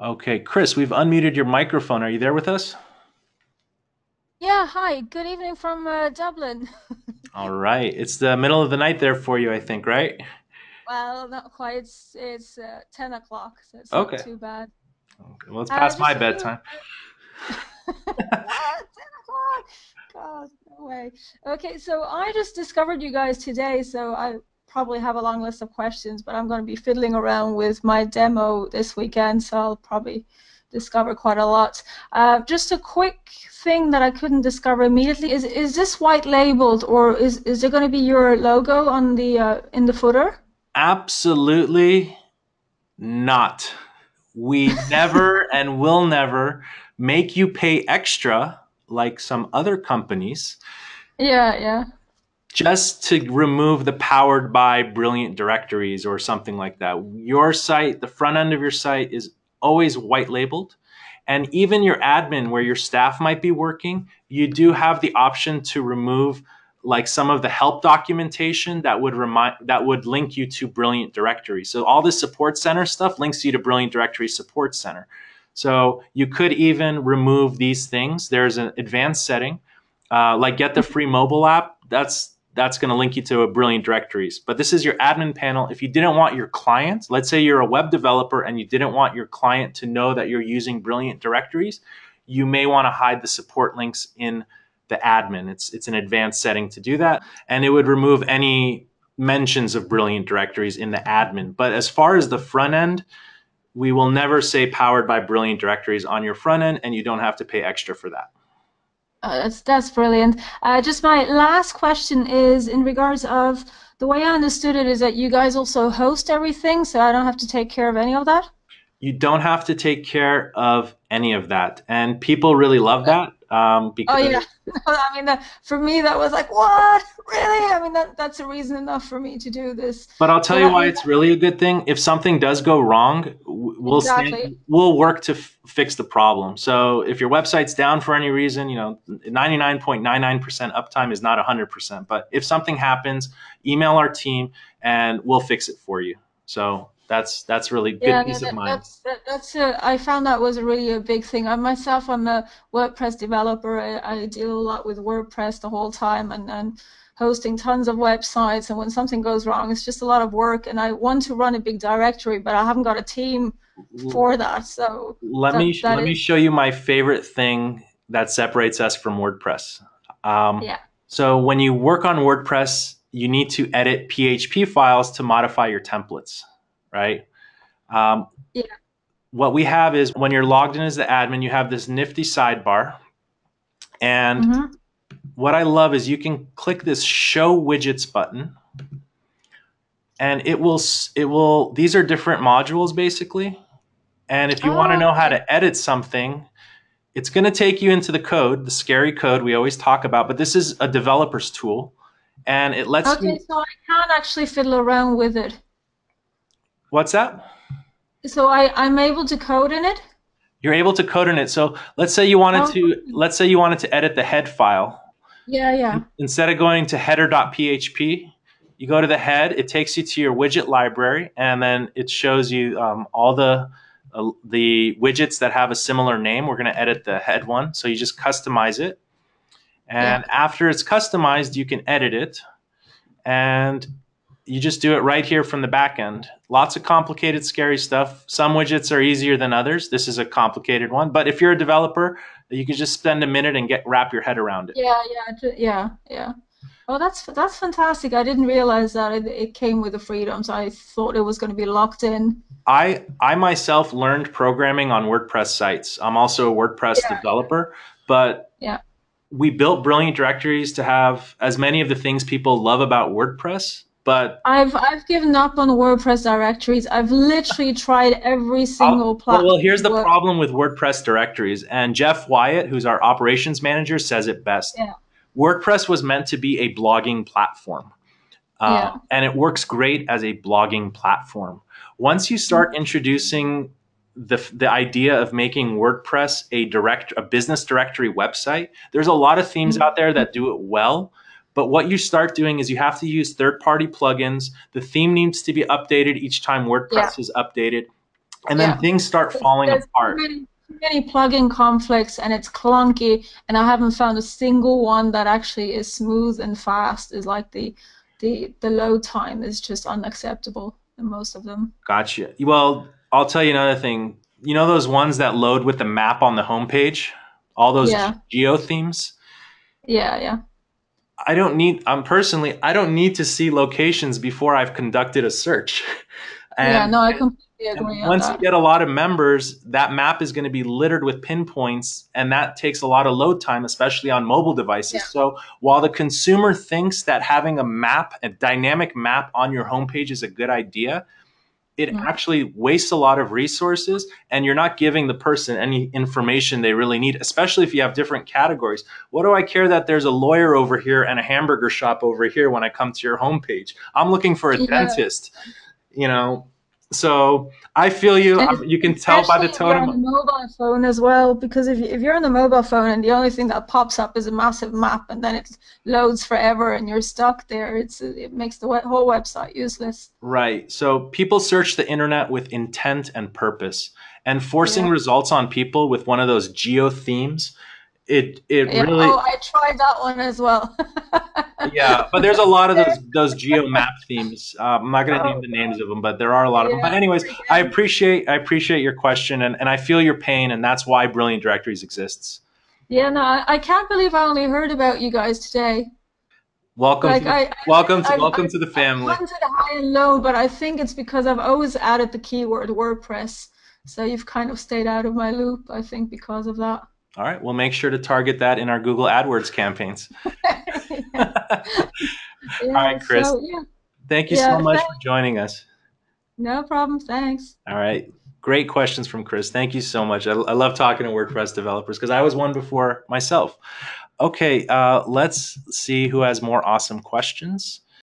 Okay, Chris, we've unmuted your microphone. Are you there with us? Yeah, hi. Good evening from Dublin. All right. It's the middle of the night there for you, I think, right? Well, not quite. It's 10 o'clock, so it's okay. Not too bad. Okay. Well, it's past my bedtime. What? 10 o'clock? God, no way. Okay, so I just discovered you guys today, so I probably have a long list of questions, but I'm going to be fiddling around with my demo this weekend, so I'll probably discover quite a lot. Just a quick thing that I couldn't discover immediately is this white labeled, or is there going to be your logo on the in the footer? Absolutely not. We never and will never make you pay extra like some other companies. Yeah, yeah. Just to remove the powered by Brilliant Directories or something like that. Your site, the front end of your site is always white labeled. And even your admin where your staff might be working, you do have the option to remove like some of the help documentation that would link you to Brilliant Directories. So all this support center stuff links you to Brilliant Directory Support Center. So you could even remove these things. There's an advanced setting, like get the free mobile app. That's going to link you to a Brilliant Directories. But this is your admin panel. If you didn't want your client, let's say you're a web developer and you didn't want your client to know that you're using Brilliant Directories, you may want to hide the support links in the admin. It's an advanced setting to do that. And it would remove any mentions of Brilliant Directories in the admin. But as far as the front end, we will never say powered by Brilliant Directories on your front end, and you don't have to pay extra for that. Oh, that's brilliant. Just my last question is in regards of the way I understood it is that you guys also host everything, so I don't have to take care of any of that? You don't have to take care of any of that, and people really love that. Because oh yeah, I mean that, for me that was like what? Really? I mean that's a reason enough for me to do this. But I'll tell you why it's really a good thing. If something does go wrong, we'll we'll work to fix the problem. So if your website's down for any reason, you know, 99.99% uptime is not 100%. But if something happens, email our team and we'll fix it for you. So. That's really good peace of mind. I found that was really a big thing. I'm a WordPress developer. I deal a lot with WordPress the whole time and hosting tons of websites. And when something goes wrong, it's just a lot of work. And I want to run a big directory, but I haven't got a team for that. So let me show you my favorite thing that separates us from WordPress. Yeah. So when you work on WordPress, you need to edit PHP files to modify your templates. Right? Yeah. What we have is when you're logged in as the admin, you have this nifty sidebar. And what I love is you can click this Show Widgets button. And it will these are different modules basically. And if you want to know how to edit something, it's going to take you into the code, the scary code we always talk about, but this is a developer's tool. And it lets you... Okay, so I can't actually fiddle around with it. What's that? So I'm able to code in it? You're able to code in it. So let's say you wanted to edit the head file. Yeah, yeah. Instead of going to header.php, you go to the head, it takes you to your widget library, and then it shows you all the widgets that have a similar name. We're going to edit the head one, so you just customize it. And after it's customized, you can edit it. And you just do it right here from the back end. Lots of complicated, scary stuff. Some widgets are easier than others. This is a complicated one. But if you're a developer, you can just spend a minute and wrap your head around it. Yeah, yeah, yeah, yeah. Oh, that's fantastic. I didn't realize that it came with the freedoms. I thought it was going to be locked in. I myself learned programming on WordPress sites. I'm also a WordPress developer, but we built Brilliant Directories to have as many of the things people love about WordPress. But I've given up on WordPress directories. I've literally tried every single platform. Well, here's the problem with WordPress directories. And Jeff Wyatt, who's our operations manager, says it best. Yeah. WordPress was meant to be a blogging platform. And it works great as a blogging platform. Once you start introducing the idea of making WordPress a business directory website, there's a lot of themes out there that do it well. But what you start doing is you have to use third-party plugins. The theme needs to be updated each time WordPress is updated. And then things start falling apart. Too many plugin conflicts, and it's clunky, and I haven't found a single one that actually is smooth and fast. Is like the load time is just unacceptable in most of them. Gotcha. Well, I'll tell you another thing. You know those ones that load with the map on the homepage? All those geo themes? Yeah, yeah. I don't need, personally, I don't need to see locations before I've conducted a search. And, yeah, no, I completely agree on that. Once you get a lot of members, that map is going to be littered with pinpoints, and that takes a lot of load time, especially on mobile devices. Yeah. So while the consumer thinks that having a map, a dynamic map on your homepage is a good idea, it actually wastes a lot of resources, and you're not giving the person any information they really need, especially if you have different categories. What do I care that there's a lawyer over here and a hamburger shop over here when I come to your homepage? I'm looking for a dentist, you know? So I feel you. You can tell by the tone. Especially on the mobile phone as well, because if you're on the mobile phone and the only thing that pops up is a massive map, and then it loads forever, and you're stuck there, it makes the whole website useless. Right. So people search the internet with intent and purpose, and forcing results on people with one of those geo themes. It really. Oh, I tried that one as well. Yeah, but there's a lot of those geo map themes. I'm not going to name the names of them, but there are a lot of them. But anyways, I appreciate your question, and I feel your pain, and that's why Brilliant Directories exists. Yeah, no, I can't believe I only heard about you guys today. Welcome, like, welcome to the family. I've gone to the high and low, but I think it's because I've always added the keyword WordPress, so you've kind of stayed out of my loop, I think, because of that. All right, we'll make sure to target that in our Google AdWords campaigns. All right, Chris. So, thank you so much for joining us. No problem. Thanks. All right. Great questions from Chris. Thank you so much. I love talking to WordPress developers because I was one before myself. Okay, let's see who has more awesome questions.